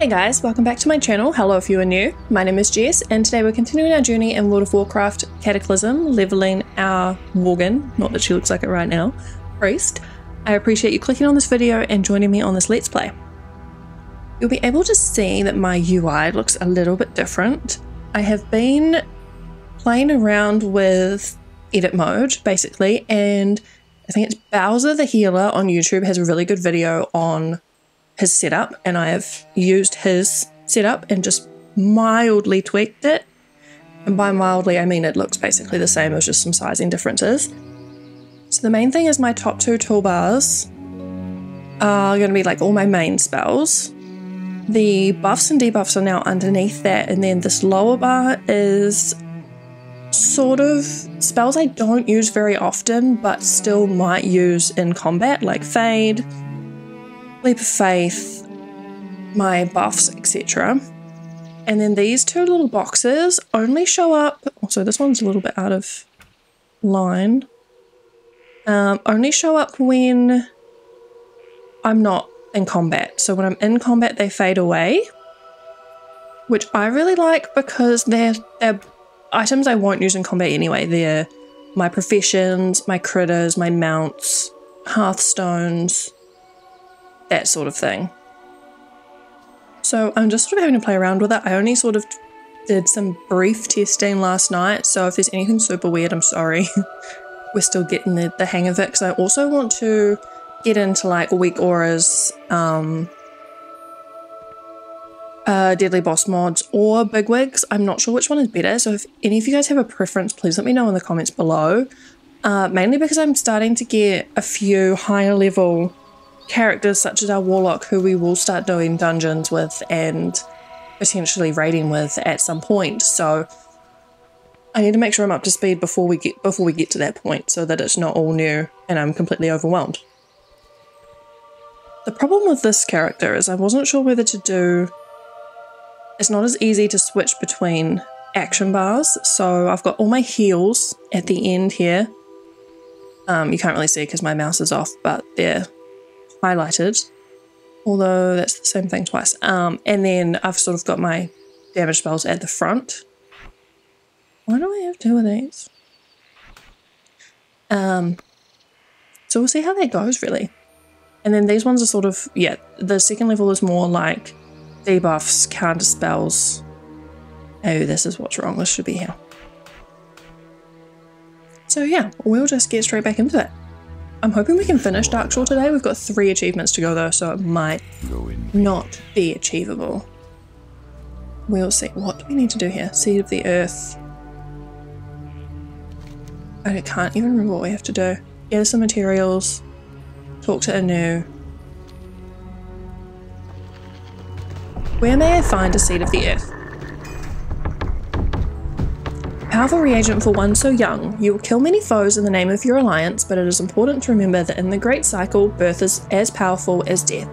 Hey guys, welcome back to my channel. Hello if you are new. My name is Jess and today we're continuing our journey in World of Warcraft Cataclysm, leveling our Worgen, not that she looks like it right now, priest. I appreciate you clicking on this video and joining me on this Let's Play. You'll be able to see that my UI looks a little bit different. I have been playing around with edit mode basically, and I think it's Bowser the Healer on YouTube has a really good video on his setup, and I have used his setup and just mildly tweaked it, and by mildly I mean it looks basically the same, it's just some sizing differences. So the main thing is my top two toolbars are going to be like all my main spells. The buffs and debuffs are now underneath that, and then this lower bar is sort of spells I don't use very often but still might use in combat, like Fade, Leap of Faith, my buffs, etc. And then these two little boxes only show up, also this one's a little bit out of line, only show up when I'm not in combat. So when I'm in combat they fade away, which I really like because they're items I won't use in combat anyway. They're my professions, my critters, my mounts, hearthstones, that sort of thing. So I'm just sort of having to play around with it. I only sort of did some brief testing last night, so if there's anything super weird, I'm sorry. We're still getting the hang of it, because I also want to get into like Weak Auras, Deadly Boss Mods, or Bigwigs. I'm not sure which one is better, so if any of you guys have a preference, please let me know in the comments below. Mainly because I'm starting to get a few higher level characters such as our Warlock, who we will start doing dungeons with and potentially raiding with at some point, so I need to make sure I'm up to speed before we get to that point, so that it's not all new and I'm completely overwhelmed. The problem with this character is I wasn't sure whether to do, it's not as easy to switch between action bars, so I've got all my heals at the end here. You can't really see because my mouse is off, but they're highlighted, although that's the same thing twice, and then I've sort of got my damage spells at the front. Why do I have two of these? So we'll see how that goes really. And then these ones are sort of, yeah, the second level is more like debuffs, counter spells. Oh, this is what's wrong, this should be here. So yeah, we'll just get straight back into it. I'm hoping we can finish Darkshore today. We've got 3 achievements to go though, so it might not be achievable. We'll see. What do we need to do here? Seed of the Earth. I can't even remember what we have to do. Gather some materials. Talk to Anu. Where may I find a Seed of the Earth? Powerful reagent for one so young. You will kill many foes in the name of your alliance, but it is important to remember that in the Great Cycle, birth is as powerful as death.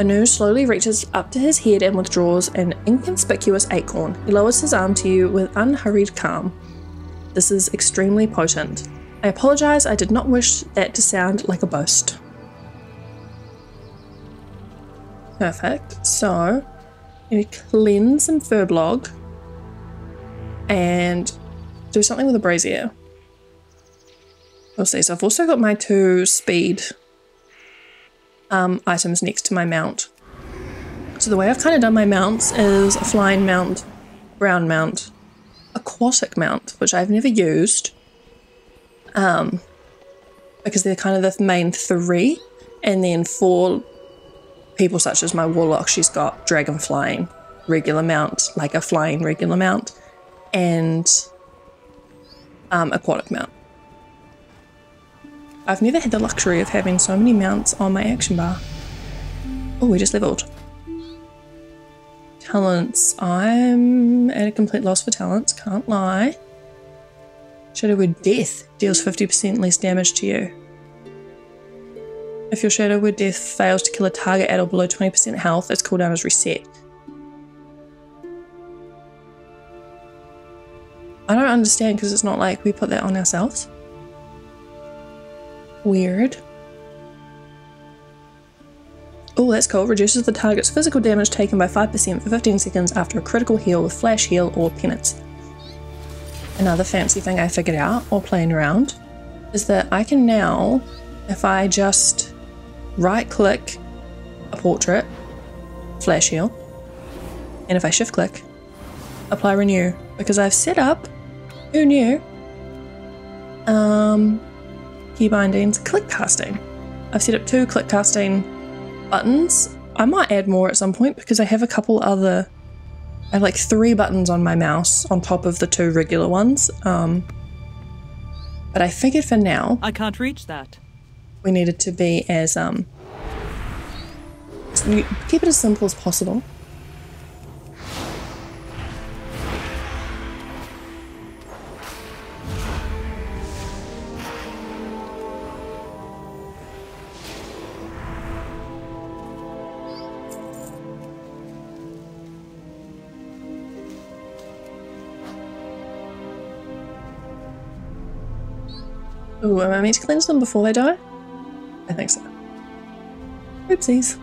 Anu slowly reaches up to his head and withdraws an inconspicuous acorn. He lowers his arm to you with unhurried calm. This is extremely potent. I apologize, I did not wish that to sound like a boast. Perfect. So, you cleanse some furblog and do something with a brazier. We'll see. So I've also got my 2 speed items next to my mount. So the way I've kind of done my mounts is a flying mount, ground mount, aquatic mount, which I've never used because they're kind of the main 3, and then for people such as my Warlock, she's got dragon flying regular mount, like a flying regular mount, and aquatic mount. I've never had the luxury of having so many mounts on my action bar. Oh, we just leveled. Talents. I'm at a complete loss for talents, can't lie. Shadow Word Death deals 50% less damage to you. If your Shadow Word Death fails to kill a target at or below 20% health, its cooldown is reset. I don't understand, because it's not like we put that on ourselves. Weird. Oh, that's cool. Reduces the target's physical damage taken by 5% for 15 seconds after a critical heal with Flash Heal or Penance. Another fancy thing I figured out while playing around is that I can now, if I just right click a portrait, Flash Heal, and if I shift click, apply Renew, because I've set up, who knew, key bindings, click casting. I've set up 2 click casting buttons. I might add more at some point because I have a couple other, I have like 3 buttons on my mouse on top of the 2 regular ones. But I figured for now, I can't reach that. We needed to be as keep it as simple as possible. Ooh, am I meant to cleanse them before they die? I think so. Oopsies.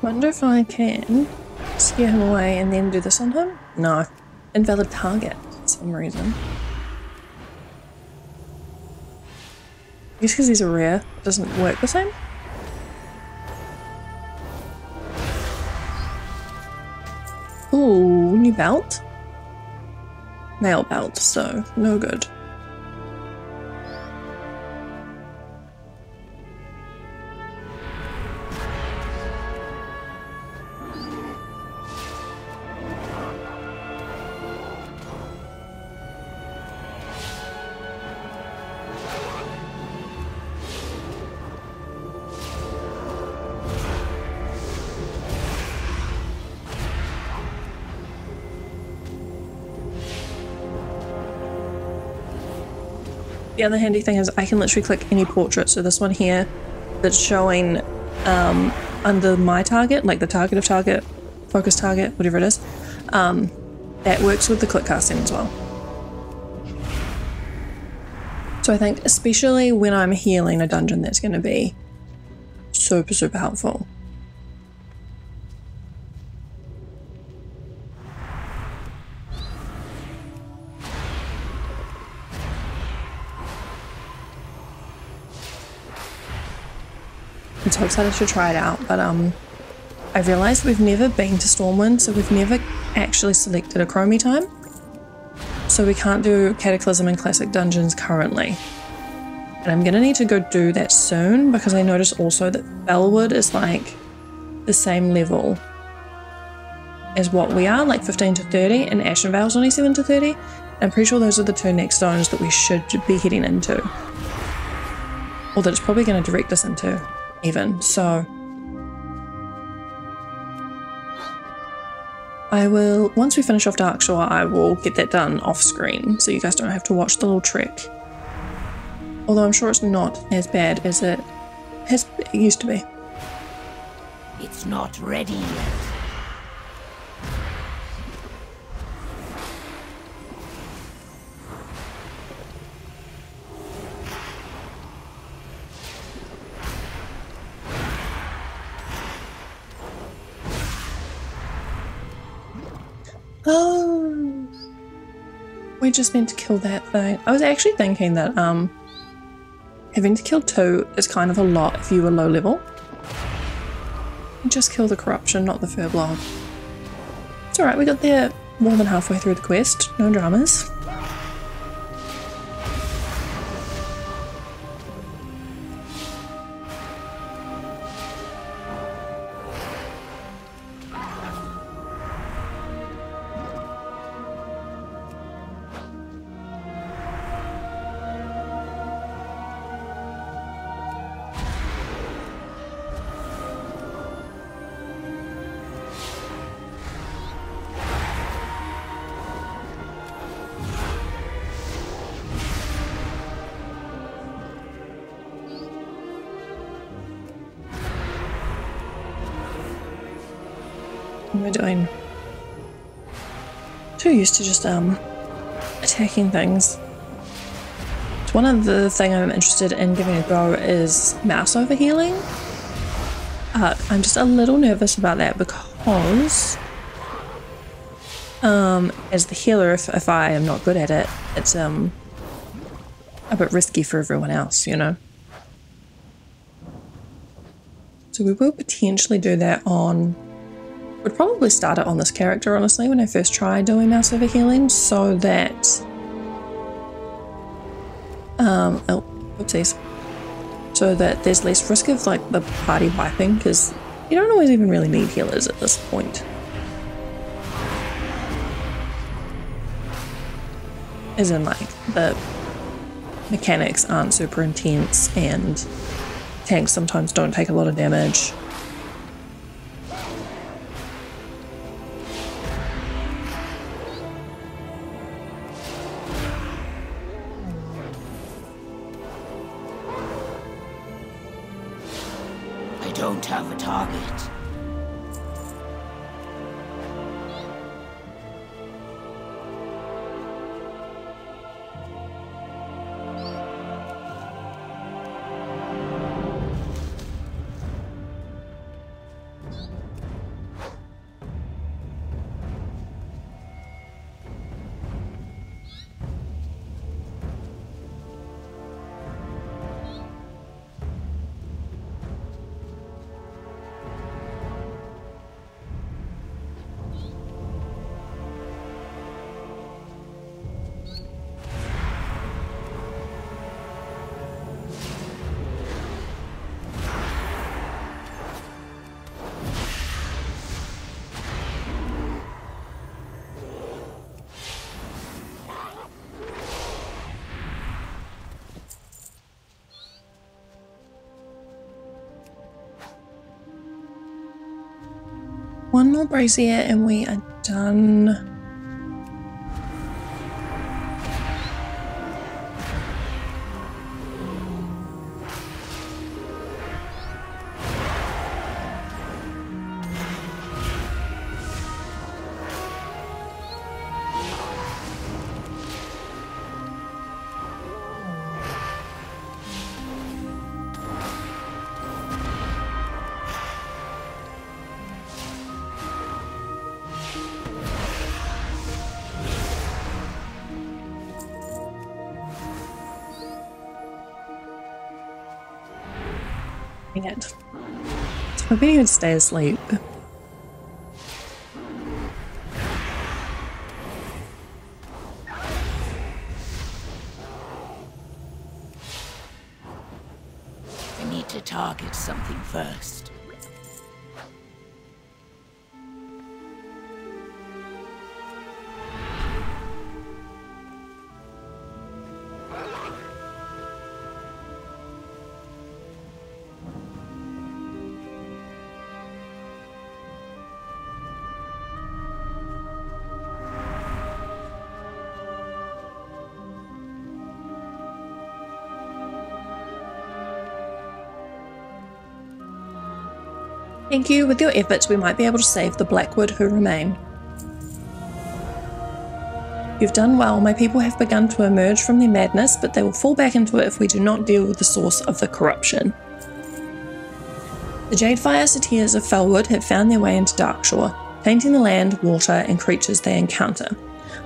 I wonder if I can scare him away and then do this on him? No. Invalid target for some reason. I guess because he's a rare, it doesn't work the same. Ooh, new belt? Mail belt, so no good. The other handy thing is I can literally click any portrait, so this one here that's showing under my target, like the target of target, focus target, whatever it is, that works with the click casting as well. So I think especially when I'm healing a dungeon, that's going to be super, super helpful. I'm so excited to try it out, but I realized we've never been to Stormwind, so we've never actually selected a Chromie time, so we can't do Cataclysm and Classic Dungeons currently, and I'm gonna need to go do that soon, because I noticed also that Belwood is like the same level as what we are, like 15 to 30, and Ashenvale's only 7 to 30. I'm pretty sure those are the 2 next zones that we should be heading into, or that it's probably going to direct us into even, so I will, once we finish off Darkshore, I will get that done off screen so you guys don't have to watch the little trek, although I'm sure it's not as bad as it used to be. It's not ready yet. Oh, we just meant to kill that thing. I was actually thinking that Having to kill two is kind of a lot if you were low level. Just kill the corruption, not the fur blob. It's alright, we got there more than halfway through the quest. No dramas. We're doing too used to just attacking things. It's one of the things I'm interested in giving a go is mouse over healing. I'm just a little nervous about that because as the healer, if I am not good at it, it's a bit risky for everyone else, you know. So we will potentially do that on. Would probably start it on this character, honestly, when I first tried doing mouse over healing, so that oh, oopsies, so that there's less risk of like the party wiping, because you don't always even really need healers at this point. As in, like, the mechanics aren't super intense and tanks sometimes don't take a lot of damage. One more brazier and we are done. It. I bet he would stay asleep. I need to target something first. Thank you. With your efforts, we might be able to save the Blackwood who remain. You've done well. My people have begun to emerge from their madness, but they will fall back into it if we do not deal with the source of the corruption. The Jadefire Satyrs of Felwood have found their way into Darkshore, tainting the land, water, and creatures they encounter.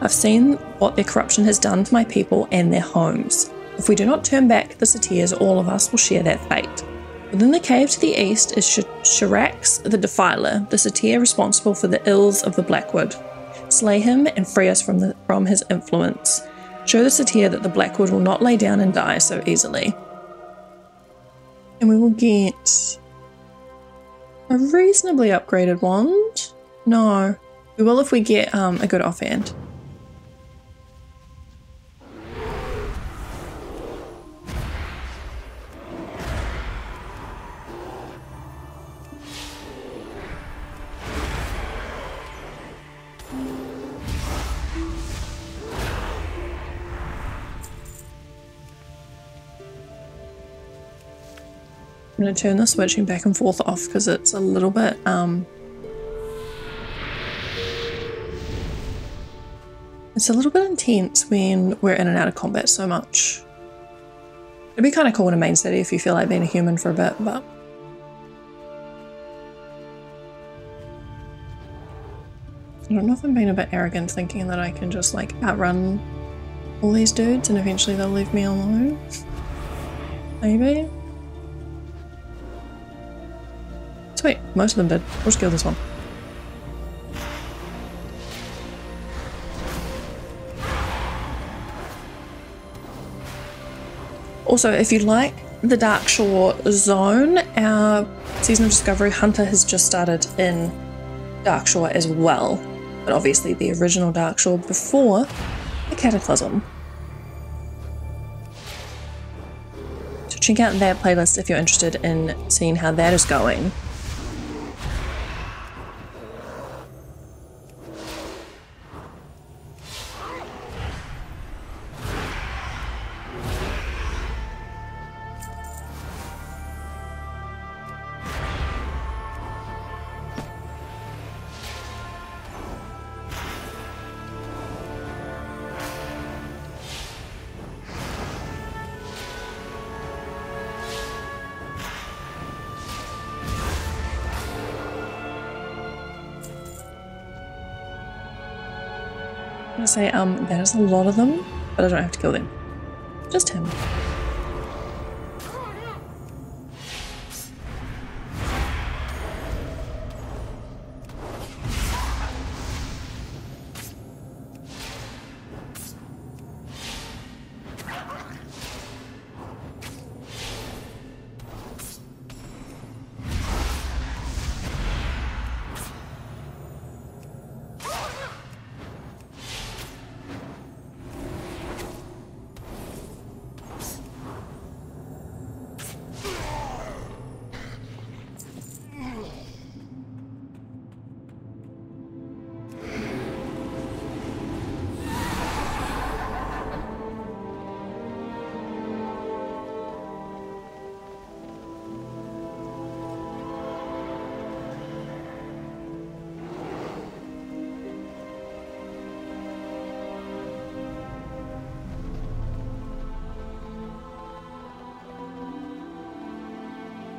I've seen what their corruption has done to my people and their homes. If we do not turn back, the Satyrs, all of us, will share that fate. Within the cave to the east is Sharax the Defiler, the Satyr responsible for the ills of the Blackwood. Slay him and free us from his influence. Show the Satyr that the Blackwood will not lay down and die so easily. And we will get a reasonably upgraded wand. No, we will if we get a good offhand. I'm going to turn the switching back and forth off because it's a little bit intense when we're in and out of combat so much. It'd be kind of cool in a main city if you feel like being a human for a bit, but I don't know if I'm being a bit arrogant thinking that I can just like outrun all these dudes and eventually they'll leave me alone. Maybe. Wait, most of them did. We'll just kill this one. Also, if you like the Darkshore zone, our Season of Discovery Hunter has just started in Darkshore as well. But obviously the original Darkshore before the Cataclysm. So check out that playlist if you're interested in seeing how that is going. Say that is a lot of them, but I don't have to kill them. Just him.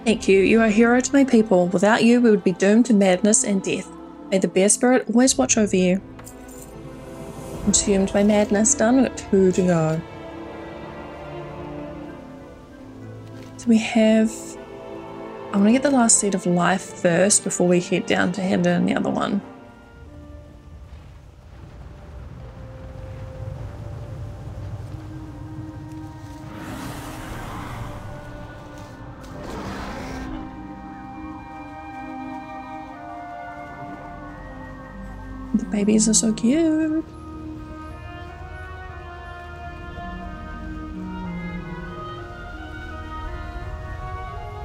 Thank you. You are a hero to my people. Without you, we would be doomed to madness and death. May the bear spirit always watch over you. Consumed by madness. Done. We've got 2 to go. So we have... I'm going to get the last seed of life first before we head down to hand in the other one. Babies are so cute.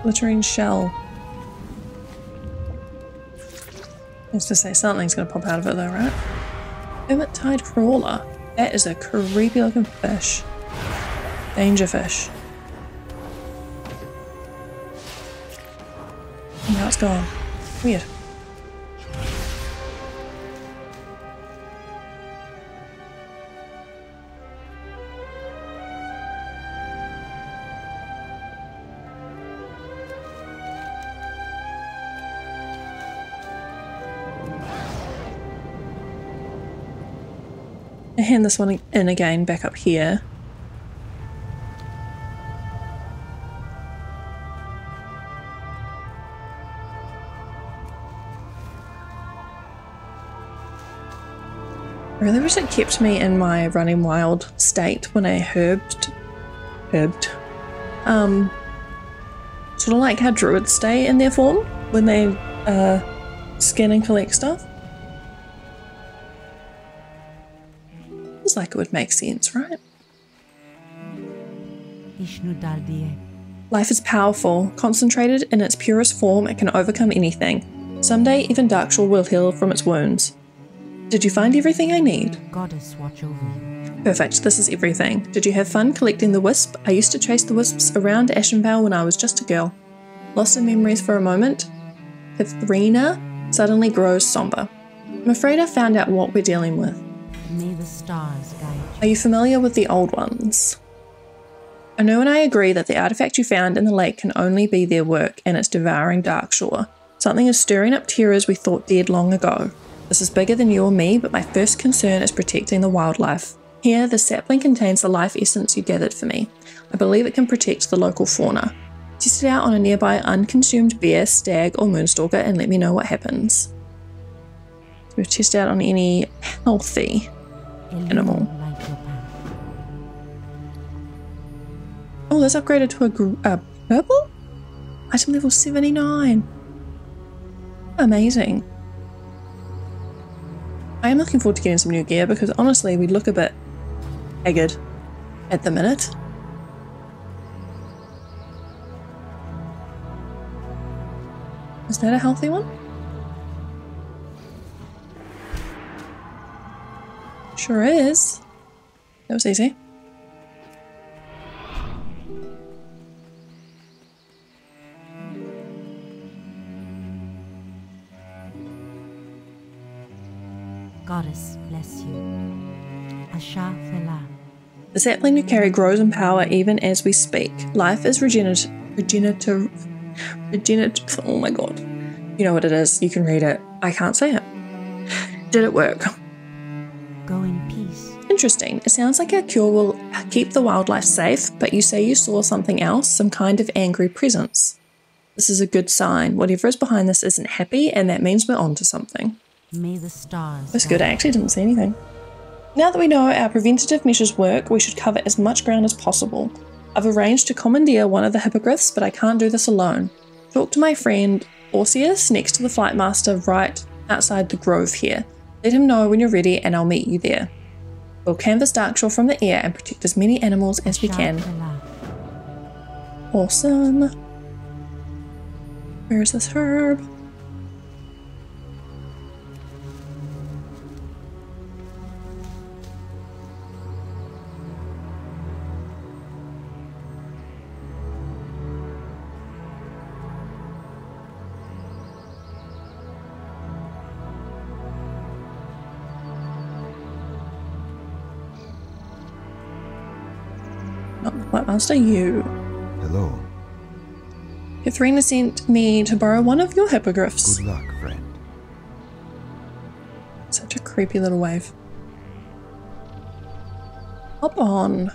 Glittering shell. That's to say something's gonna pop out of it though, right? Hermit-tide crawler. That is a creepy looking fish. Danger fish. And now it's gone. Weird. Hand this one in again back up here. I really wish it kept me in my running wild state when I herbed. Sort of like how druids stay in their form when they scan and collect stuff. Feels like it would make sense, right? Life is powerful. Concentrated in its purest form, it can overcome anything. Someday, even Darkshore will heal from its wounds. Did you find everything I need? Goddess, watch over you. Perfect, this is everything. Did you have fun collecting the wisp? I used to chase the wisps around Ashenvale when I was just a girl. Lost in memories for a moment. Pithrina suddenly grows somber. I'm afraid I found out what we're dealing with. May the stars guide you. Are you familiar with the old ones? Anu and I agree that the artifact you found in the lake can only be their work, and it's devouring Darkshore. Something is stirring up terrors we thought dead long ago. This is bigger than you or me, but my first concern is protecting the wildlife. Here, the sapling contains the life essence you gathered for me. I believe it can protect the local fauna. Test it out on a nearby unconsumed bear, stag, or moonstalker and let me know what happens. We'll test out on any healthy animal. Oh, that's upgraded to a purple? Item level 79. Amazing. I am looking forward to getting some new gear because honestly we look a bit haggard at the minute. Is that a healthy one? Sure is. That was easy. Goddess, bless you. Asha Fela. The sapling you carry grows in power even as we speak. Life is regenerative. Oh my god. You know what it is. You can read it. I can't say it. Did it work? Go in peace. Interesting. It sounds like our cure will keep the wildlife safe, but you say you saw something else, some kind of angry presence. This is a good sign. Whatever is behind this isn't happy, and that means we're onto something. May the stars. That's good, I actually didn't see anything. Now that we know our preventative measures work, we should cover as much ground as possible. I've arranged to commandeer one of the hippogriffs, but I can't do this alone. Talk to my friend Orseus next to the Flightmaster right outside the grove here. Let him know when you're ready and I'll meet you there. We'll canvas Darkshore from the air and protect as many animals as we can. Awesome. Where is this herb? Master, you. Hello. Catherine sent me to borrow one of your hippogriffs. Good luck, friend. Such a creepy little wave. Hop on.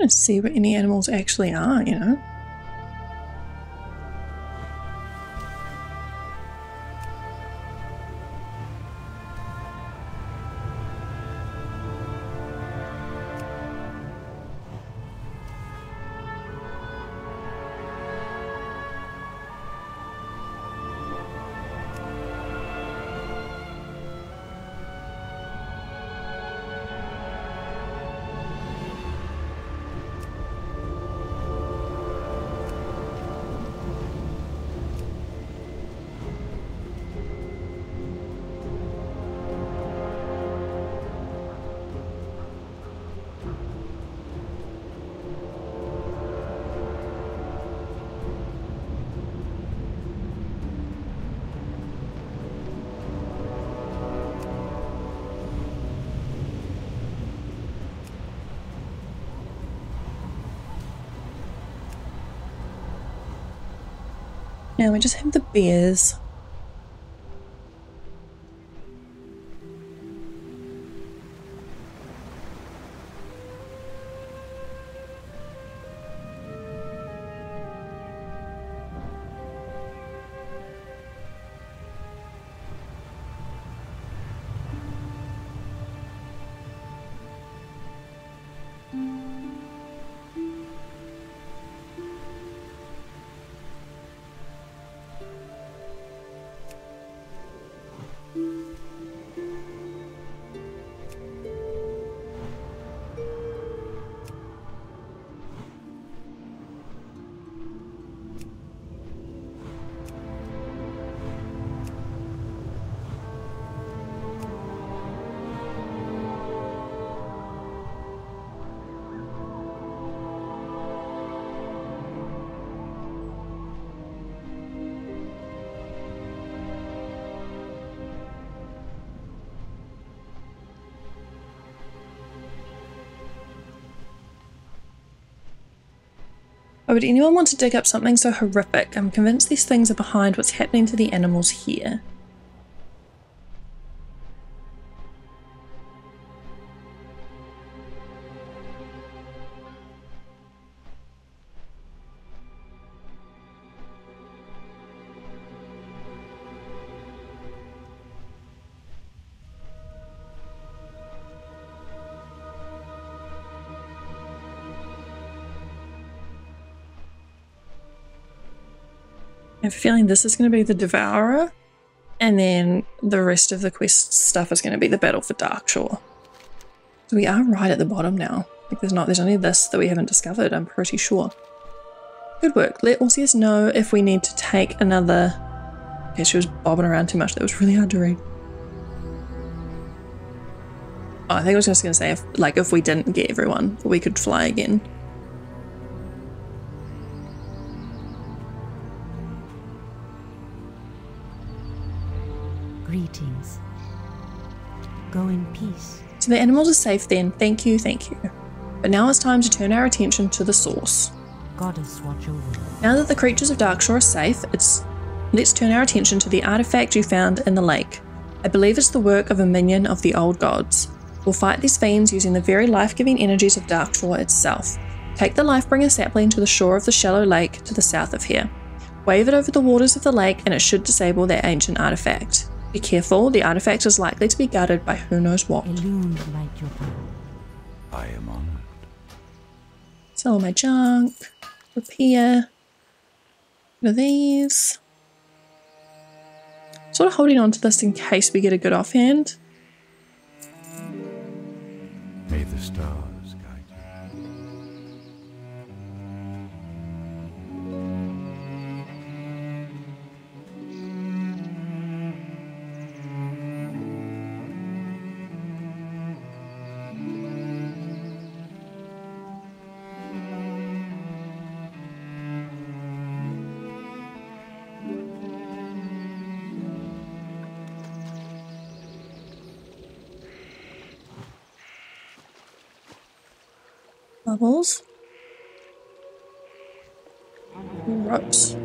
To see what any animals actually are, you know. Now we just have the bears. Would anyone want to dig up something so horrific? I'm convinced these things are behind what's happening to the animals here. I have a feeling this is going to be the Devourer, and then the rest of the quest stuff is going to be the battle for Darkshore. So we are right at the bottom now. Like there's only this that we haven't discovered, I'm pretty sure. Good work. Let Orseus know if we need to take another... Okay, she was bobbing around too much. That was really hard to read. Oh, I think I was just going to say, if we didn't get everyone, we could fly again. Greetings. Go in peace. So the animals are safe then. Thank you, thank you. But now it's time to turn our attention to the source. Goddess, watch over. Now that the creatures of Darkshore are safe, let's turn our attention to the artifact you found in the lake. I believe it's the work of a minion of the old gods. We'll fight these fiends using the very life-giving energies of Darkshore itself. Take the Lifebringer sapling to the shore of the shallow lake to the south of here. Wave it over the waters of the lake and it should disable that ancient artifact. Be careful, the artifact is likely to be guarded by who knows what. Elune, light your power. I am honored. Sell my junk. Repair. What are these? Sort of holding on to this in case we get a good offhand. May the stars guide you. Bubbles. Ropes.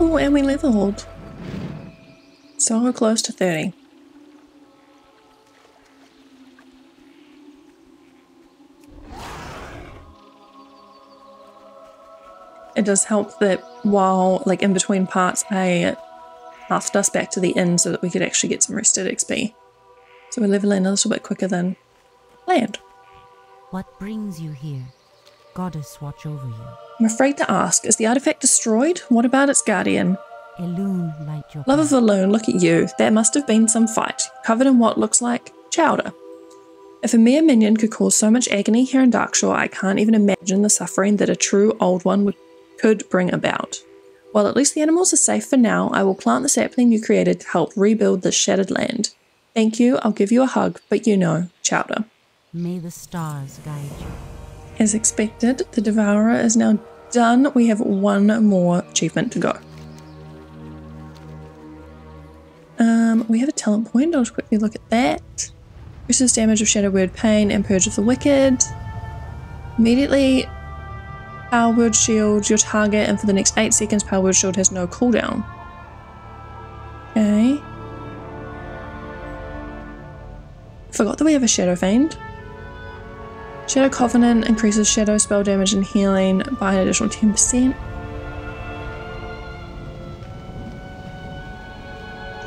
Oh, and we leveled. So close to 30. It does help that while, like, in between parts, I path us back to the inn so that we could actually get some rested XP. So we're leveling a little bit quicker than planned. What brings you here? Goddess, watch over you. I'm afraid to ask, is the artifact destroyed? What about its guardian? Elune, light your love of Elune, look at you. That must have been some fight, covered in what looks like chowder. If a mere minion could cause so much agony here in Darkshore, I can't even imagine the suffering that a true old one would could bring about. While at least the animals are safe for now, I will plant the sapling you created to help rebuild this shattered land. Thank you, I'll give you a hug, but you know, Chowder. May the stars guide you. As expected, the Devourer is now done. We have one more achievement to go. We have a talent point. I'll just quickly look at that. Reduces damage of Shadow Word Pain and Purge of the Wicked. Immediately, Power Word Shield your target, and for the next 8 seconds, Power Word Shield has no cooldown. Okay. Forgot that we have a Shadow Fiend. Shadow Covenant increases shadow spell damage and healing by an additional 10%.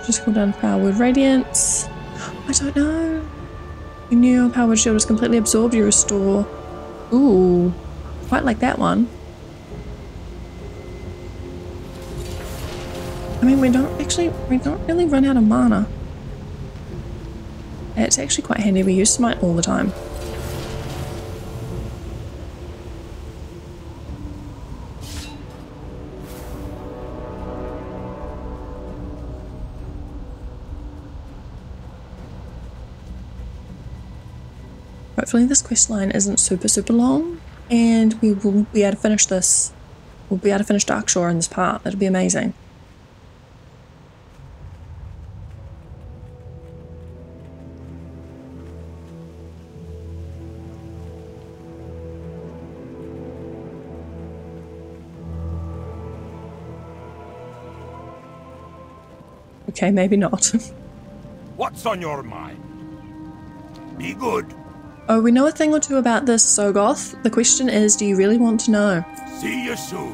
Just call down Power Word Radiance. I don't know. When your Power Word Shield is completely absorbed, you restore. Ooh, quite like that one. I mean, we don't really run out of mana. It's actually quite handy. We use Smite all the time. Hopefully this quest line isn't super long, and we will be able to finish this. We'll be able to finish Darkshore in this part. That'll be amazing. Okay, maybe not. What's on your mind? Be good. Oh, we know a thing or two about this, Soggoth. The question is, do you really want to know? See you soon.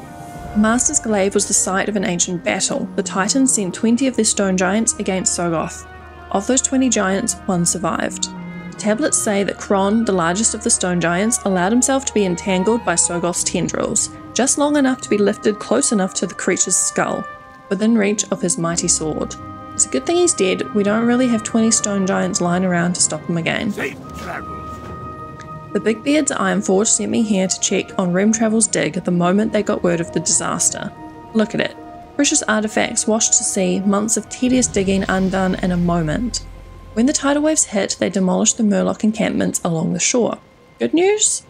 Master's Glaive was the site of an ancient battle. The Titans sent 20 of their stone giants against Soggoth. Of those 20 giants, one survived. The tablets say that Kron, the largest of the stone giants, allowed himself to be entangled by Soggoth's tendrils, just long enough to be lifted close enough to the creature's skull, within reach of his mighty sword. It's a good thing he's dead. We don't really have 20 stone giants lying around to stop him again. Safe travel. The Big Beards at Ironforge sent me here to check on Remtravel's dig the moment they got word of the disaster. Look at it. Precious artifacts washed to sea, months of tedious digging undone in a moment. When the tidal waves hit, they demolished the Murloc encampments along the shore. Good news?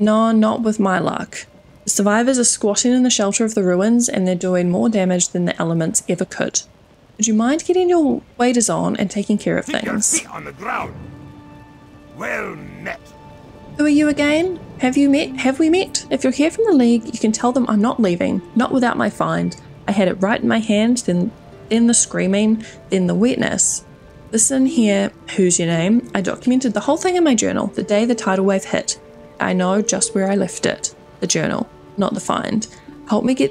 No, not with my luck. The survivors are squatting in the shelter of the ruins, and they're doing more damage than the elements ever could. Would you mind getting your waders on and taking care of things? Keep your feet on the ground. Well met. Who are you again? Have we met? If you're here from the League, you can tell them I'm not leaving. Not without my find. I had it right in my hand, then the screaming, then the wetness. Listen here, who's your name? I documented the whole thing in my journal, the day the tidal wave hit. I know just where I left it. The journal, not the find. Help me get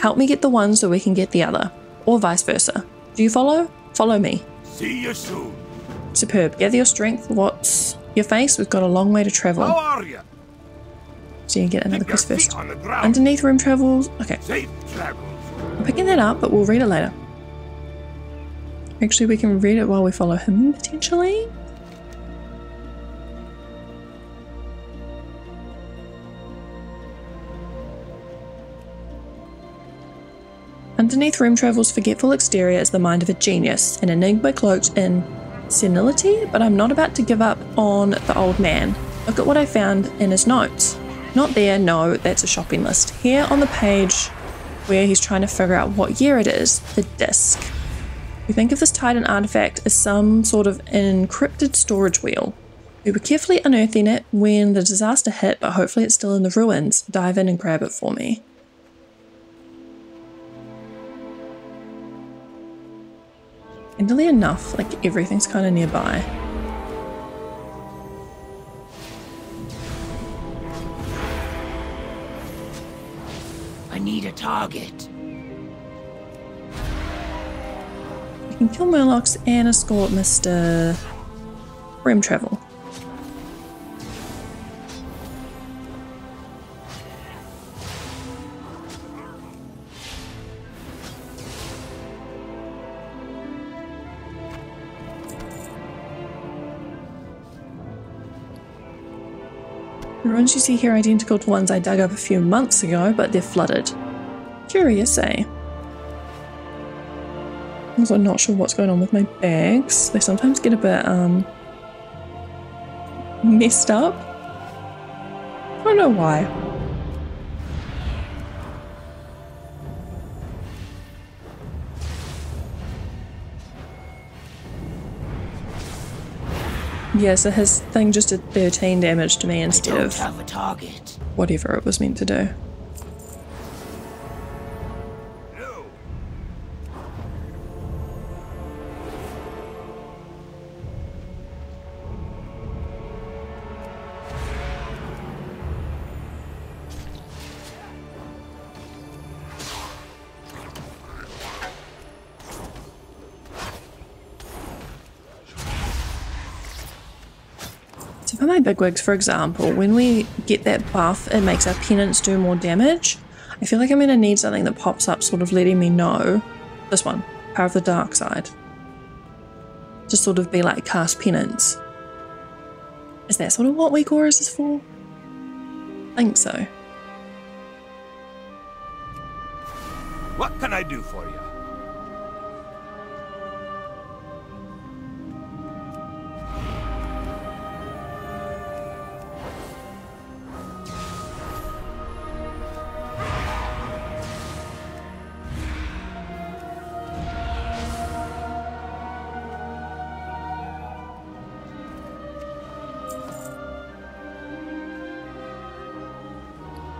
the one so we can get the other. Or vice versa. Do you follow? Follow me. See you soon. Superb. Gather your strength. What's your face? We've got a long way to travel. How are you? So you get another quest first. Underneath room travels. Okay. Safe travels. I'm picking that up, but we'll read it later. Actually, we can read it while we follow him, potentially. Underneath room travels forgetful exterior is the mind of a genius, an enigma cloaked in senility, but I'm not about to give up on the old man. Look at what I found in his notes. Not there, no, that's a shopping list. Here on the page where he's trying to figure out what year it is, the disc. We think of this Titan artifact as some sort of encrypted storage wheel. We were carefully unearthing it when the disaster hit, but hopefully it's still in the ruins. Dive in and grab it for me. Endlessly enough, like everything's kind of nearby. I need a target. We can kill Murlocs and escort Mr. Remtravel. The runes you see here are identical to ones I dug up a few months ago, but they're flooded. Curious, eh? Also, I'm not sure what's going on with my bags. They sometimes get a bit messed up. I don't know why. Yeah, so his thing just did 13 damage to me instead of whatever it was meant to do. Bigwigs, for example, when we get that buff, it makes our penance do more damage. I feel like I'm gonna need something that pops up sort of letting me know. This one, Power of the Dark Side, to sort of be like cast penance. Is that sort of what Weak Auras is for? I think so. What can I do for you?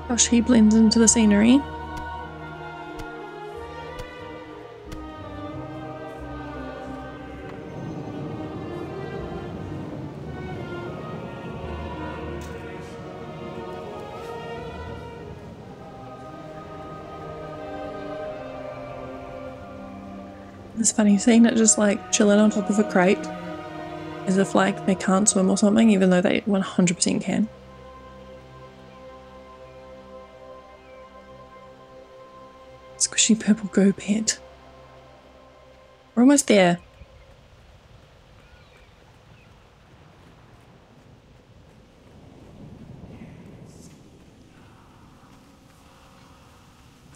Gosh, he blends into the scenery. It's funny seeing it just like chilling on top of a crate, as if like they can't swim or something, even though they 100% can. Purple go pet. We're almost there.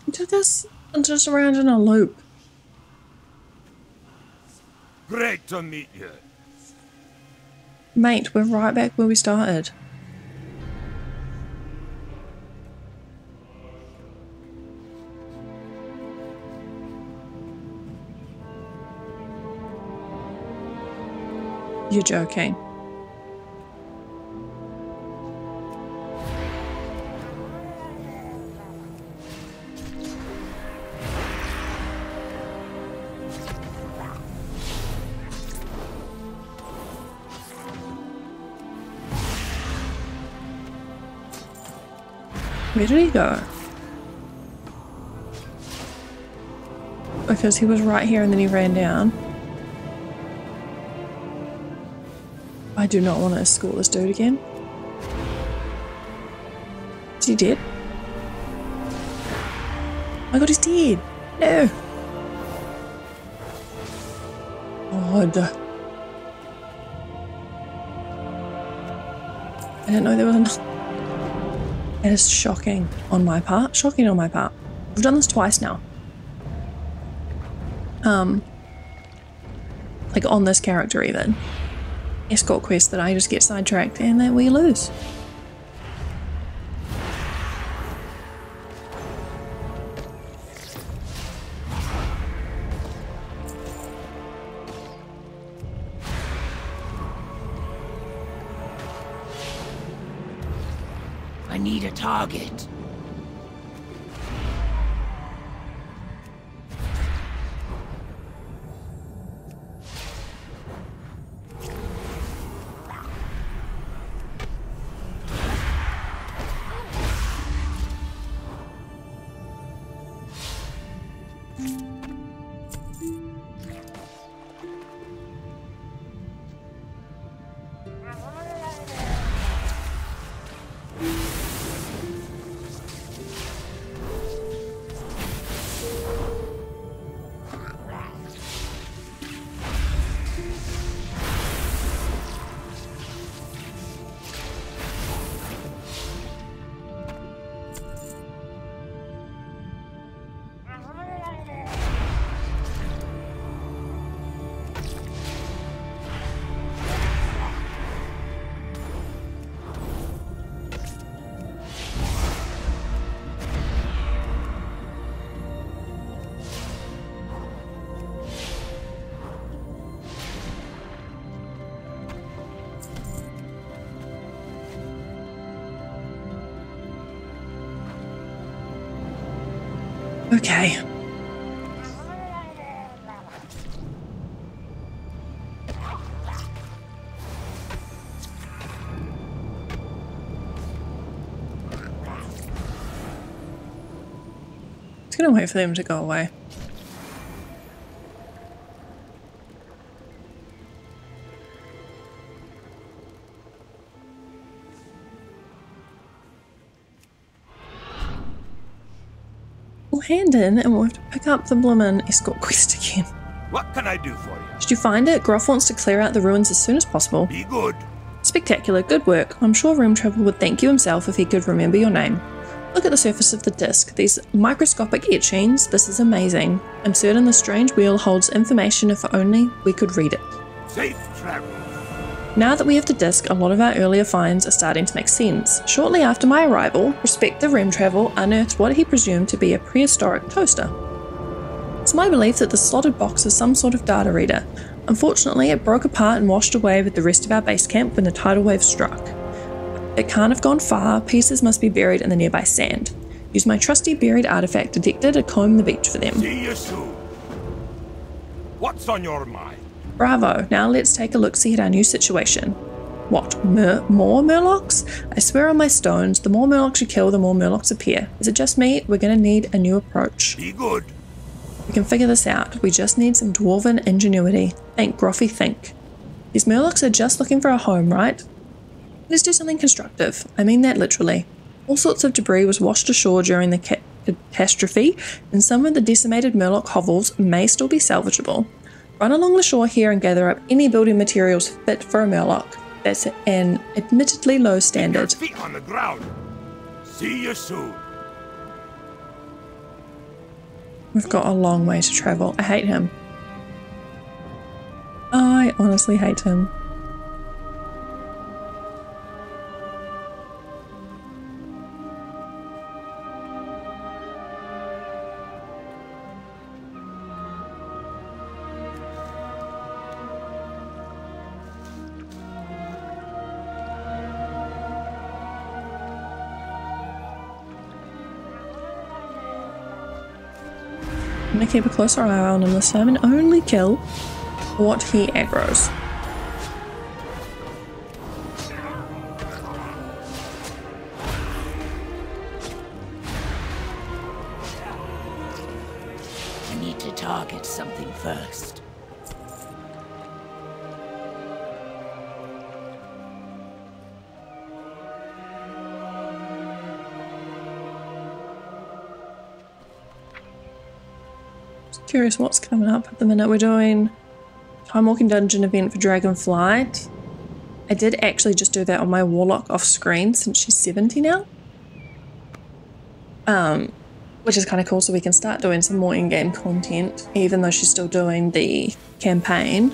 We took this and just around in a loop. Great to meet you. Mate, we're right back where we started. You're joking. Where did he go? Because he was right here and then he ran down. I do not want to escort this dude again. Is he dead? Oh my god, he's dead! No! God. I didn't know there was enough. That is shocking on my part. Shocking on my part. We've done this twice now. Like on this character even. Escort quest that I just get sidetracked and that we lose. I need a target. Okay. Just gonna wait for them to go away. Hand in and we'll have to pick up the bloomin' escort quest again. What can I do for you? Did you find it? Groff wants to clear out the ruins as soon as possible. Be good. Spectacular, good work. I'm sure Remtravel would thank you himself if he could remember your name. Look at the surface of the disc. These microscopic etchings, this is amazing. I'm certain the strange wheel holds information if only we could read it. Safe travel. Now that we have the disc, a lot of our earlier finds are starting to make sense. Shortly after my arrival, Prospector Remtravel unearthed what he presumed to be a prehistoric toaster. It's my belief that the slotted box is some sort of data reader. Unfortunately, it broke apart and washed away with the rest of our base camp when the tidal wave struck. It can't have gone far, pieces must be buried in the nearby sand. Use my trusty buried artifact detector to comb the beach for them. See you soon. What's on your mind? Bravo, now let's take a look-see at our new situation. What, more Murlocs? I swear on my stones, the more Murlocs you kill, the more Murlocs appear. Is it just me? We're gonna need a new approach. Be good. We can figure this out. We just need some dwarven ingenuity. Think, Groffy, think. These Murlocs are just looking for a home, right? Let's do something constructive. I mean that literally. All sorts of debris was washed ashore during the catastrophe, and some of the decimated Murloc hovels may still be salvageable. Run along the shore here and gather up any building materials fit for a Murloc. That's an admittedly low standard. Get your feet on the ground. See you soon. We've got a long way to travel. I hate him. I honestly hate him. I'm going to keep a closer eye on him this time and only kill what he aggroes. I need to target something first. Curious what's coming up at the minute. We're doing Time Walking Dungeon event for Dragonflight. I did actually just do that on my Warlock off screen since she's 70 now. Which is kind of cool, so we can start doing some more in-game content even though she's still doing the campaign.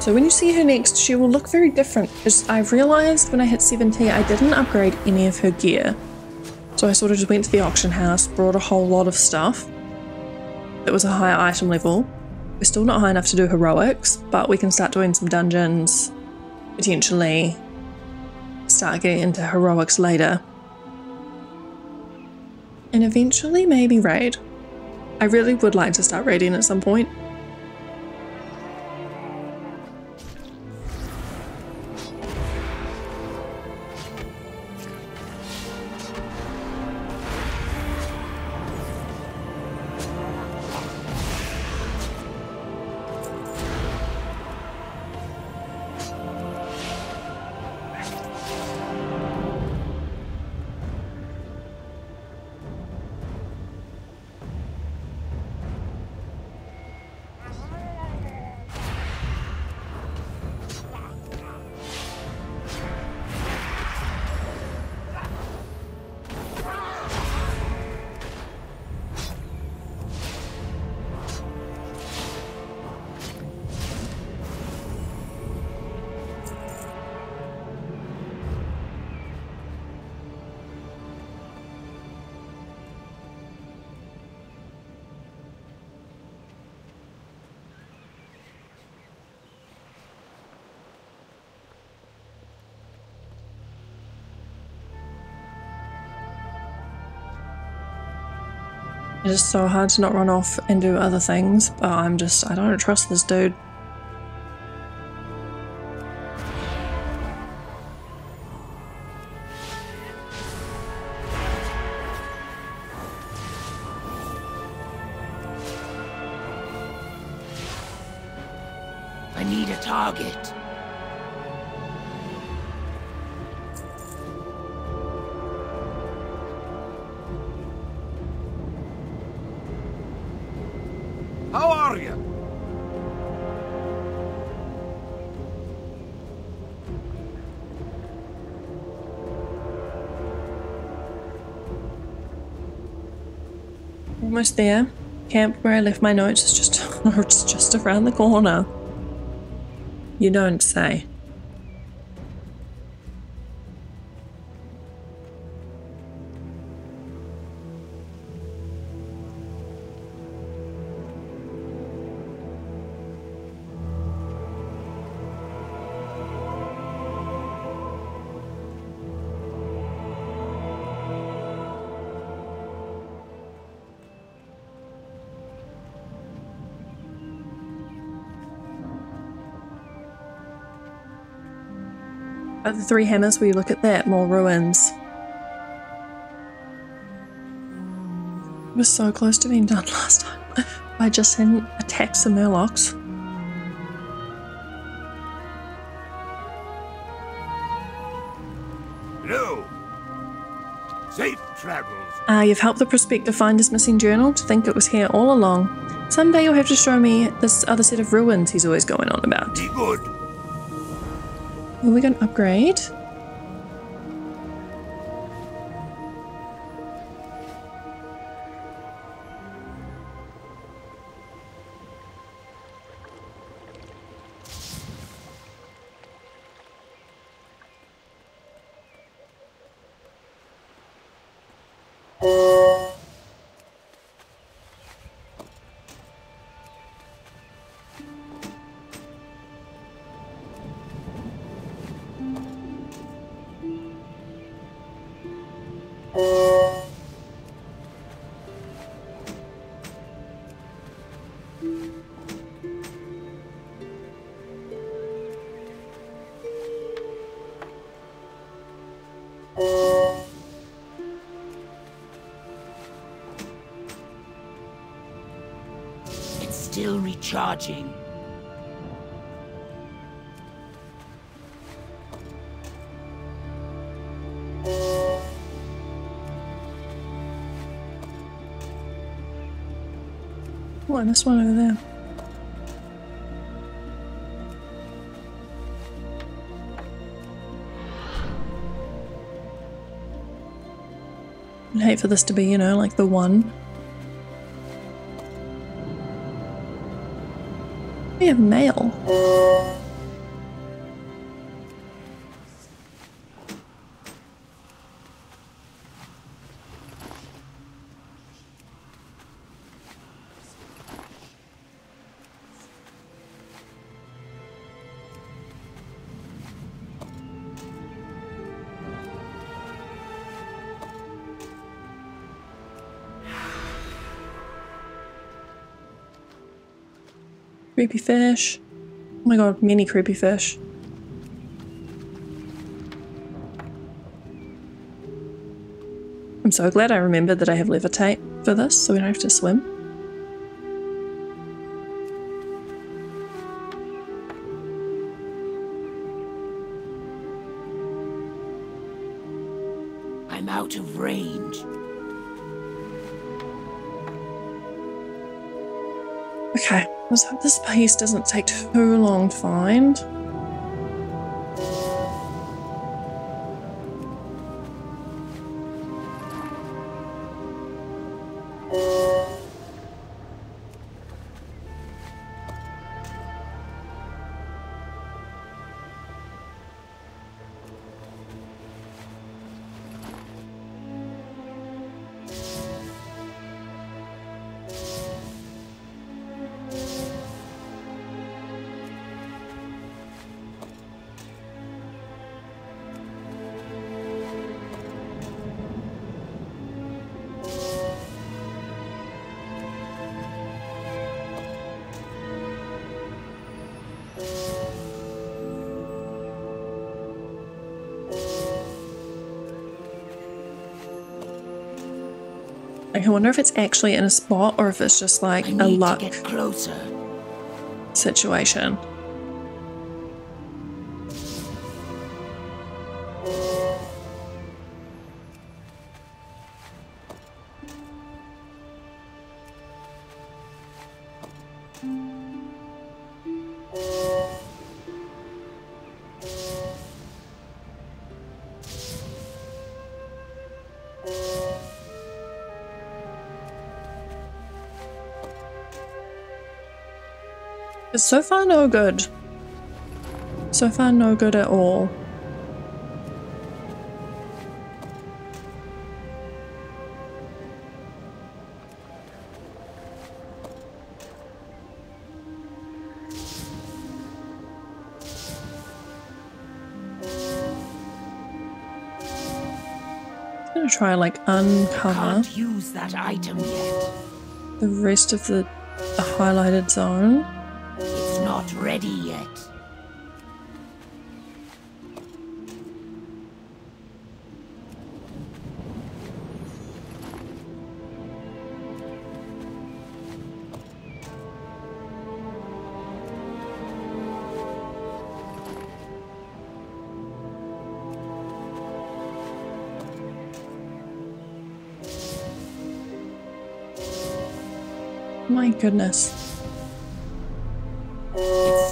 So when you see her next, she will look very different because I realized when I hit 70 I didn't upgrade any of her gear. So I sort of just went to the auction house, brought a whole lot of stuff that was a higher item level. We're still not high enough to do heroics, but we can start doing some dungeons, potentially start getting into heroics later. And eventually maybe raid. I really would like to start raiding at some point. It is so hard to not run off and do other things, but I don't trust this dude. I need a target. Almost there. Camp where I left my notes is just it's just around the corner. You don't say. The three hammers, we look at that, more ruins. It was so close to being done last time. I just hadn't attacked some Murlocs. Hello. Safe travels. You've helped the Prospector find his missing journal. To think it was here all along. Someday you'll have to show me this other set of ruins he's always going on about. Be good. Are we going to upgrade? Still recharging. Oh, I missed one over there. I'd hate for this to be, you know, like the one. We have mail. Creepy fish. Oh my god, many creepy fish. I'm so glad I remembered that I have levitate for this, so we don't have to swim. I'm out of range. Okay. Let's hope this piece doesn't take too long to find. Like, I wonder if it's actually in a spot or if it's just like a luck situation. So far, no good. So far, no good at all. I'm gonna try like uncover use that item yet. The rest of the highlighted zone. Not ready yet. My goodness.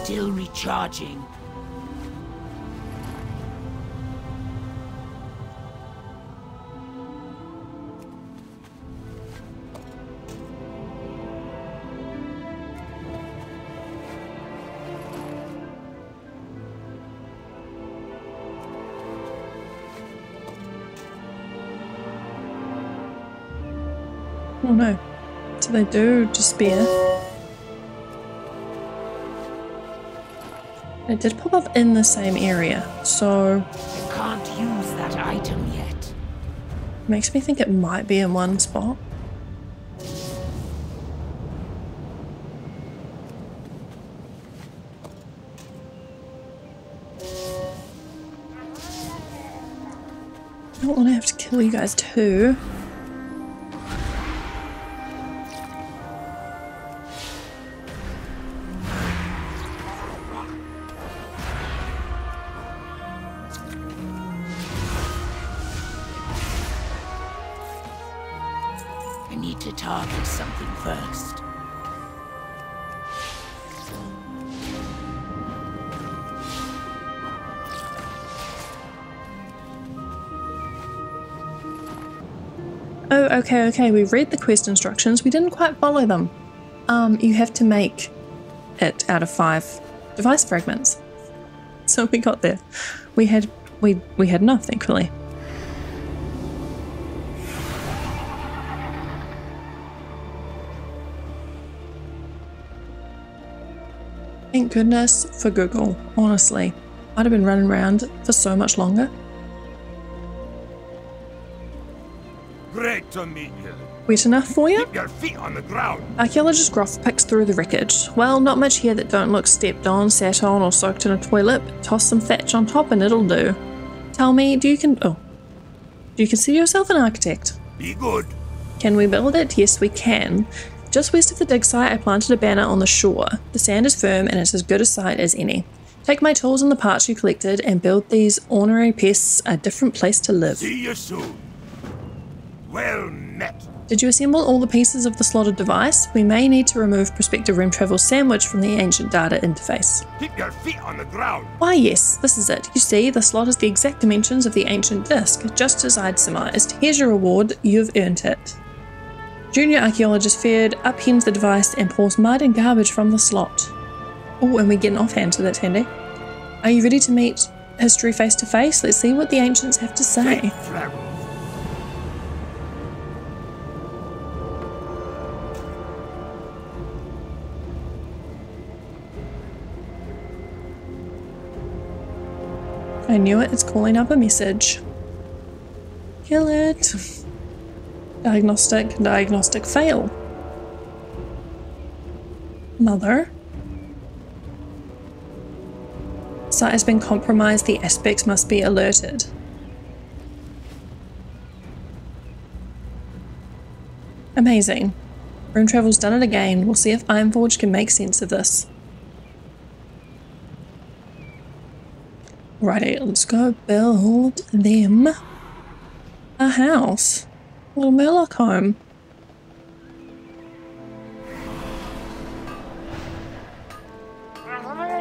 Still recharging. Oh no. So they do despair. It did pop up in the same area, so I can't use that item yet. Makes me think it might be in one spot. I don't want to have to kill you guys too. Okay, we read the quest instructions, we didn't quite follow them. You have to make it out of 5 device fragments. So we got there. We had enough, thankfully. Thank goodness for Google, honestly. I'd have been running around for so much longer. Wet enough for you? Keep your feet on the ground. Archaeologist Groff picks through the wreckage. Well, not much here that don't look stepped on, sat on, or soaked in a toilet. Toss some thatch on top and it'll do. Tell me, do you consider yourself an architect? Be good. Can we build it? Yes, we can. Just west of the dig site, I planted a banner on the shore. The sand is firm and it's as good a site as any. Take my tools and the parts you collected and build these ornery pests a different place to live. See you soon. Well met. Did you assemble all the pieces of the slotted device? We may need to remove Prospector Remtravel's sandwich from the ancient data interface. Keep your feet on the ground. Why yes, this is it. You see, the slot is the exact dimensions of the ancient disk, just as I'd surmised. Here's your reward, you've earned it. Junior Archaeologist Fade upends the device and pulls mud and garbage from the slot. Oh, and we get an offhand, so that's handy. Are you ready to meet history face to face? Let's see what the ancients have to say. I knew it, it's calling up a message. Kill it. Diagnostic fail. Mother. Site has been compromised, the aspects must be alerted. Amazing. Remtravel's done it again. We'll see if Ironforge can make sense of this. Righty, let's go build them a house. A little Murloc home.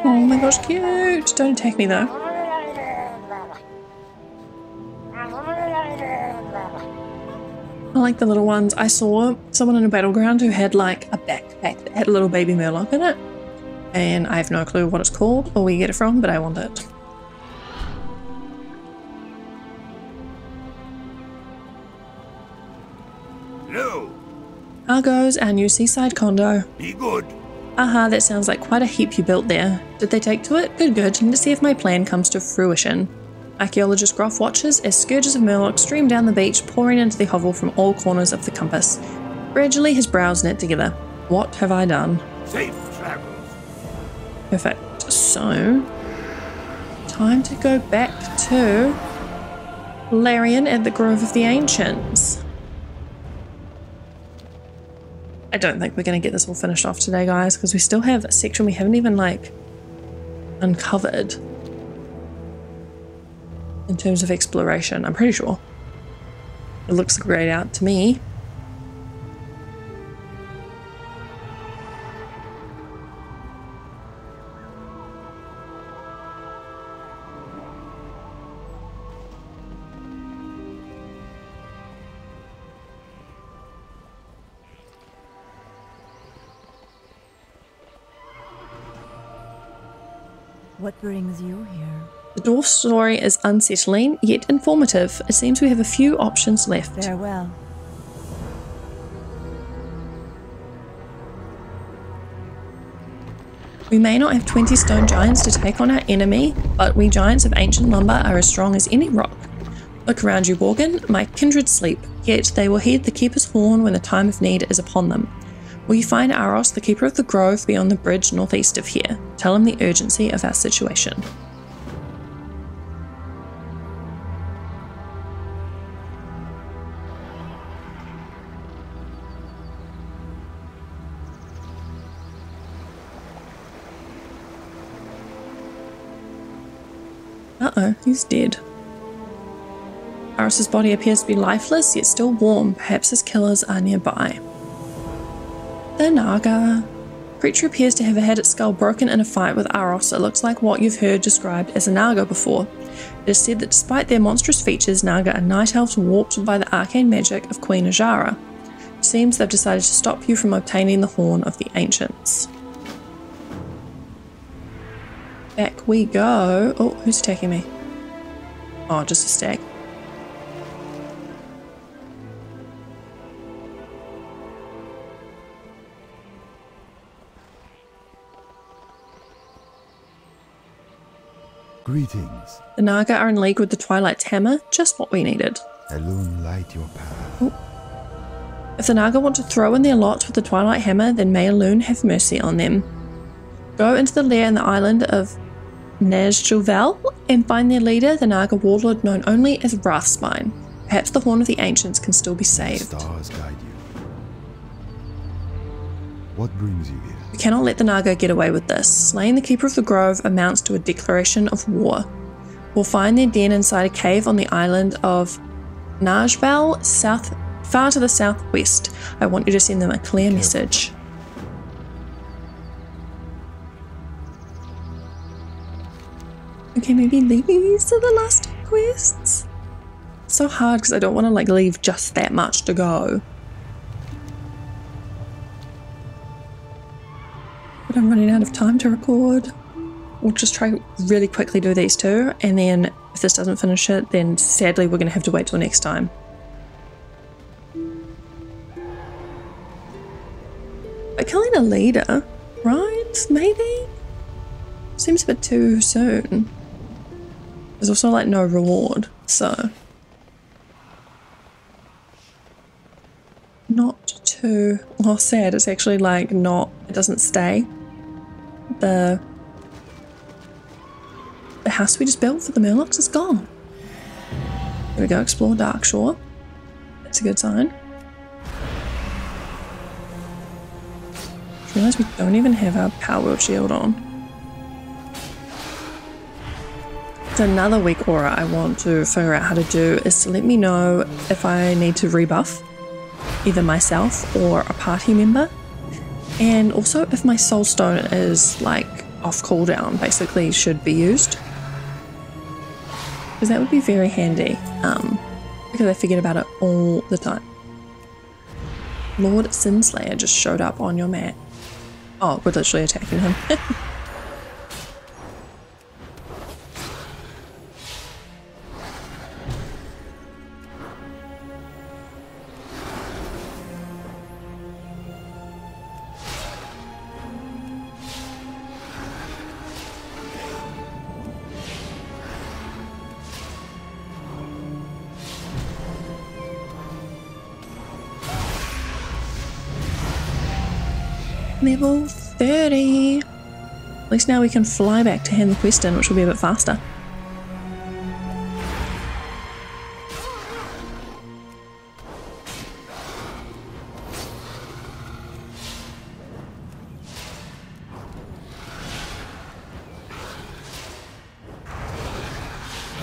Oh my gosh, cute! Don't attack me though. I like the little ones. I saw someone in a battleground who had like a backpack that had a little baby Murloc in it. And I have no clue what it's called or where you get it from, but I want it. Argo's, our new seaside condo. Be good. Aha, that sounds like quite a heap you built there. Did they take to it? Good, good. Let's see if my plan comes to fruition. Archaeologist Groff watches as scourges of Murloc stream down the beach, pouring into the hovel from all corners of the compass. Gradually, his brows knit together. What have I done? Safe travel. Perfect. So, time to go back to Larian at the Grove of the Ancients. I don't think we're going to get this all finished off today, guys, because we still have a section we haven't even, like, uncovered in terms of exploration, I'm pretty sure. It looks great out to me. What brings you here? The dwarf's story is unsettling, yet informative. It seems we have a few options left. Farewell. We may not have 20 stone giants to take on our enemy, but we giants of ancient lumber are as strong as any rock. Look around you, Worgen. My kindred sleep, yet they will heed the keeper's horn when the time of need is upon them. We find Aros, the keeper of the grove, beyond the bridge northeast of here. Tell him the urgency of our situation. Uh-oh, he's dead. Aros' body appears to be lifeless, yet still warm. Perhaps his killers are nearby. The Naga. Creature appears to have had its skull broken in a fight with Aros. It looks like what you've heard described as a Naga before. It is said that despite their monstrous features, Naga are night elves warped by the arcane magic of Queen Azara. It seems they've decided to stop you from obtaining the Horn of the Ancients. Back we go. Oh, who's attacking me? Oh, just a stag. Greetings. The Naga are in league with the Twilight's hammer, just what we needed. Elune, light your path. Ooh. If the Naga want to throw in their lot with the Twilight hammer, then may Elune have mercy on them. Go into the lair in the island of Nazjulvel and find their leader, the Naga warlord known only as Wrathspine. Perhaps the Horn of the Ancients can still be saved. The stars guide you. What brings you here? We cannot let the Naga get away with this. Slaying the Keeper of the Grove amounts to a declaration of war. We'll find their den inside a cave on the island of Najval, far to the southwest. I want you to send them a clear message. Okay, maybe leave these to the last quests. It's so hard because I don't want to like leave just that much to go. But I'm running out of time to record. We'll just try really quickly do these two, and then if this doesn't finish it, then sadly we're gonna have to wait till next time. But killing a leader, right? Maybe? Seems a bit too soon. There's also like no reward, so not too sad. It's actually like not, it doesn't stay. The house we just built for the Murlocs is gone. Here we go, explore Darkshore. That's a good sign. realize we don't even have our Power Word Shield on. Another weak aura I want to figure out how to do is to let me know if I need to rebuff either myself or a party member, and also if my soul stone is like off cooldown, basically should be used, because that would be very handy because I forget about it all the time. Lord Sinslayer just showed up on your mat. Oh, we're literally attacking him. Level 30. At least now we can fly back to hand the quest in, which will be a bit faster.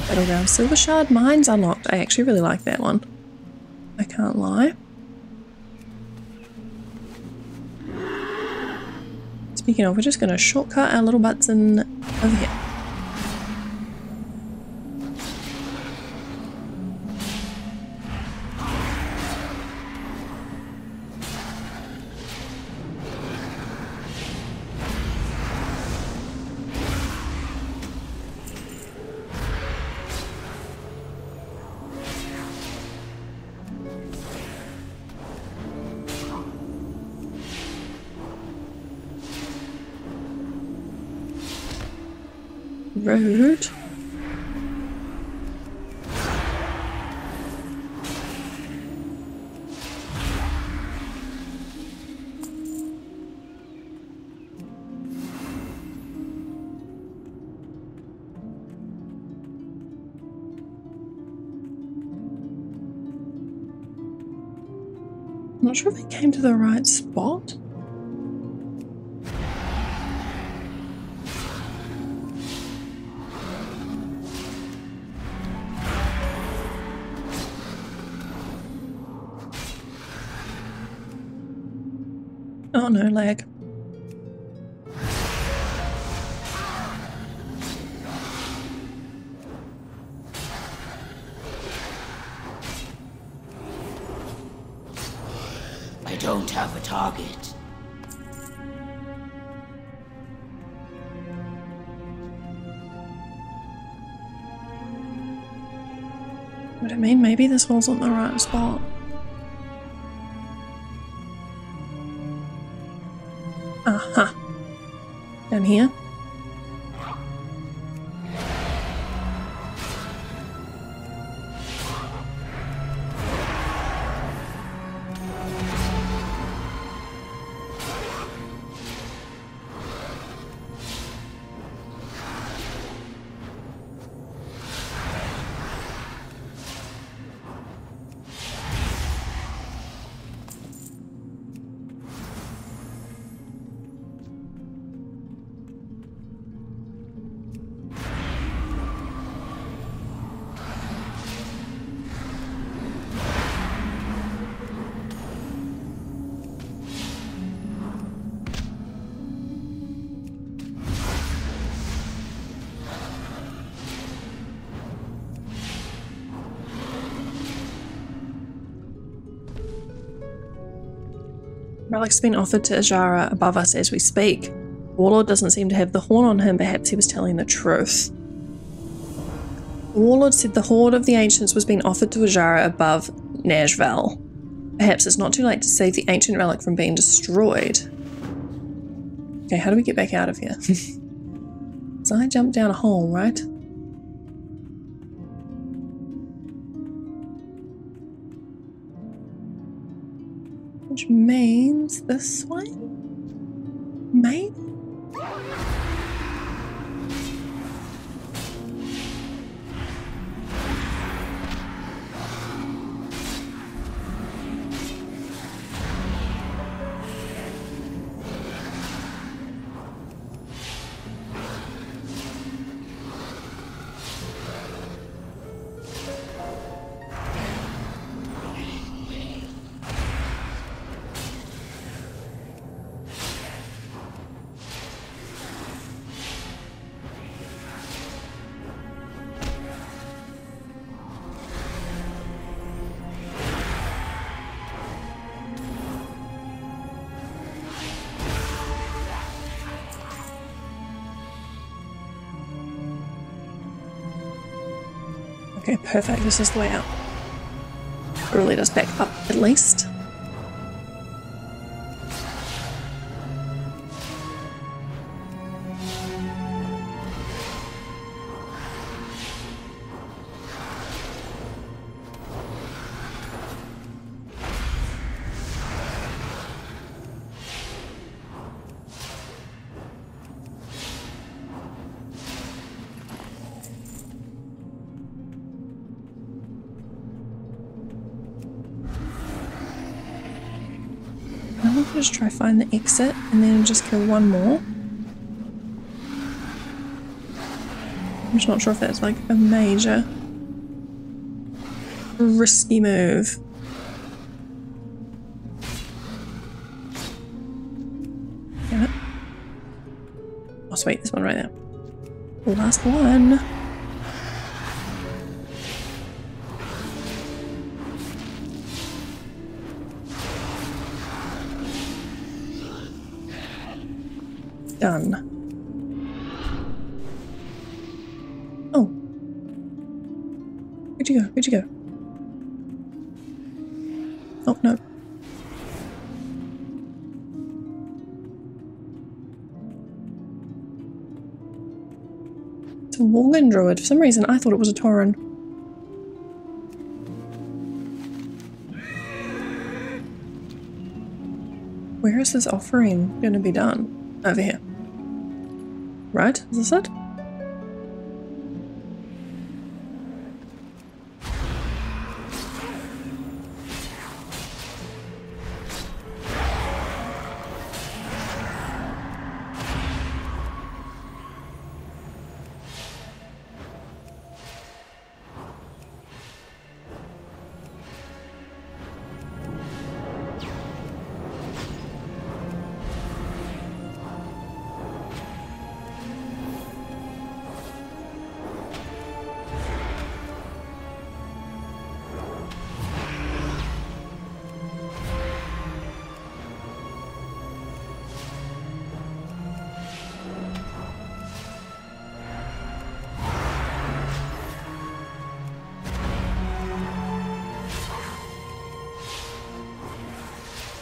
Battleground Silver Shard Mines unlocked. I actually really like that one, I can't lie. Speaking of, we're just going to shortcut our little butts in over here. Road. I'm not sure if I came to the right spot. Oh no, lag. I don't have a target. What I mean, maybe this wasn't the right spot. Down here. Relic's been offered to Azara above us as we speak. Warlord doesn't seem to have the horn on him, perhaps he was telling the truth. Warlord said the Horde of the Ancients was being offered to Azara above Nashville. Perhaps it's not too late to save the ancient relic from being destroyed. Okay, how do we get back out of here? So I jumped down a hole, right? Which means this way? Maybe? Okay, perfect. This is the way out. It'll lead us back up, at least. Just try find the exit and then just kill one more. I'm just not sure if that's like a major risky move. Damn it. Oh sweet, this one right there. The last one. Done. Oh. Where'd you go? Where'd you go? Oh, no. It's a Worgen druid. For some reason, I thought it was a tauren. Where is this offering going to be done? Over here. Right? Is this it?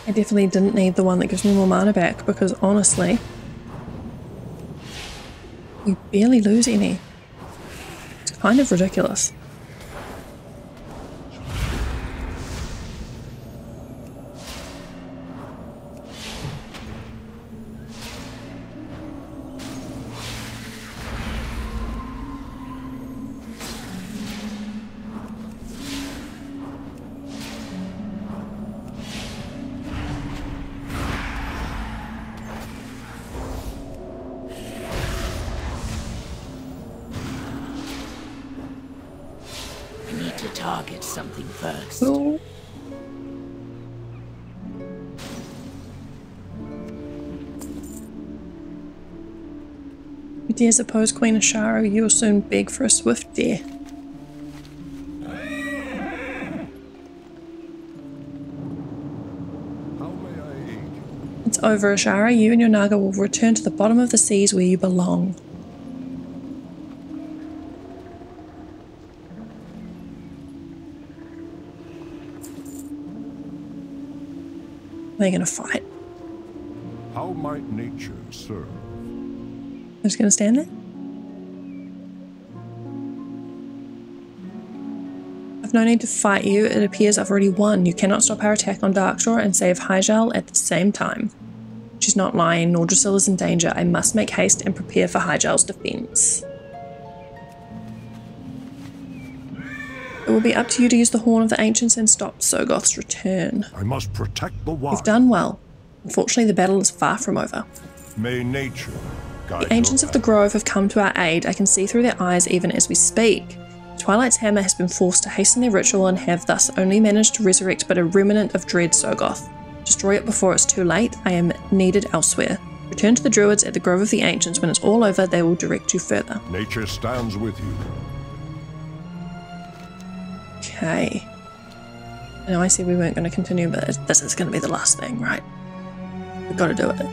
I definitely didn't need the one that gives me more mana back, because honestly, you barely lose any. It's kind of ridiculous. I suppose, Queen Ashara, you'll soon beg for a swift death. It's over, Ashara. You and your Naga will return to the bottom of the seas where you belong. They're gonna fight. How might nature serve? I'm just going to stand there. I've no need to fight you. It appears I've already won. You cannot stop our attack on Darkshore and save Hyjal at the same time. She's not lying, nor Drusilla is in danger. I must make haste and prepare for Hyjal's defense. It will be up to you to use the Horn of the Ancients and stop Soggoth's return. I must protect the wise. You've done well. Unfortunately, the battle is far from over. May nature... The Ancients of the Grove have come to our aid. I can see through their eyes even as we speak. Twilight's hammer has been forced to hasten their ritual and have thus only managed to resurrect but a remnant of dread Soggoth. Destroy it before it's too late. I am needed elsewhere. Return to the Druids at the Grove of the Ancients. When it's all over, they will direct you further. Nature stands with you. Okay. I know I said we weren't going to continue, but this is going to be the last thing, right? We've got to do it.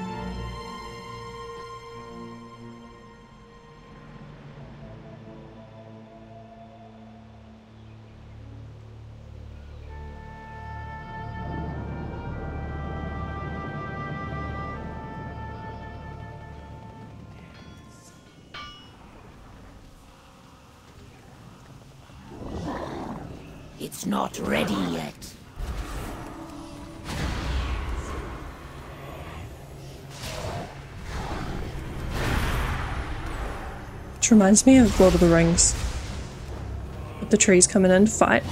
It's not ready yet. Which reminds me of Lord of the Rings. With the trees coming in to fight.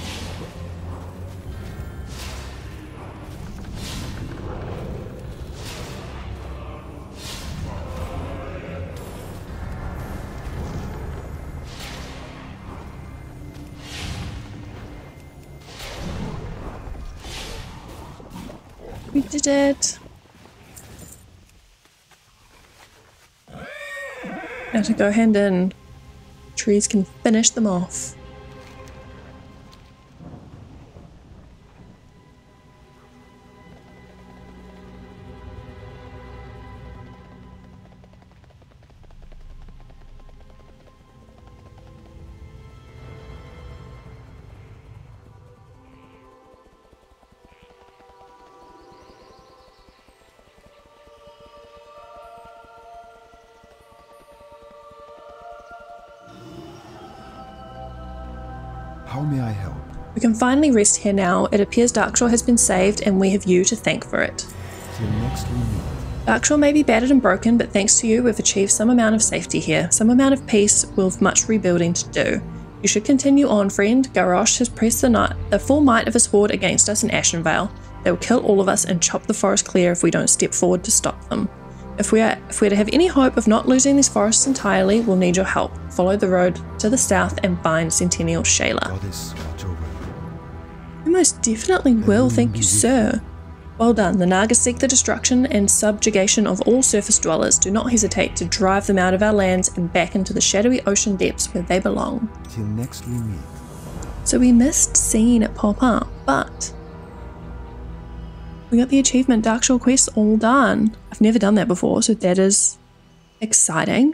We did it! Now to go hand in. Trees can finish them off. How may I help? We can finally rest here now. It appears Darkshore has been saved and we have you to thank for it. Darkshore may be battered and broken, but thanks to you we've achieved some amount of safety here, some amount of peace. We've much rebuilding to do. You should continue on, friend. Garrosh has pressed the full might of his horde against us in Ashenvale. They will kill all of us and chop the forest clear if we don't step forward to stop them. If we're to have any hope of not losing these forests entirely, we'll need your help. Follow the road to the south and bind Centennial Shayla. You most definitely will, thank you, sir. Well done. The Naga seek the destruction and subjugation of all surface dwellers. Do not hesitate to drive them out of our lands and back into the shadowy ocean depths where they belong. Till next we meet. So we missed seeing it pop up, but we got the achievement, Darkshore quest all done. I've never done that before, so that is exciting.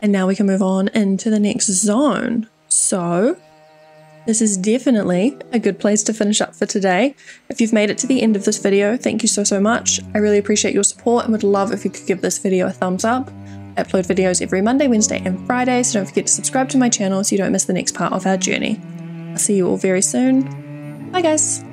And now we can move on into the next zone. So this is definitely a good place to finish up for today. If you've made it to the end of this video, thank you so, so much. I really appreciate your support and would love if you could give this video a thumbs up. I upload videos every Monday, Wednesday and Friday, so don't forget to subscribe to my channel so you don't miss the next part of our journey. I'll see you all very soon. Bye guys.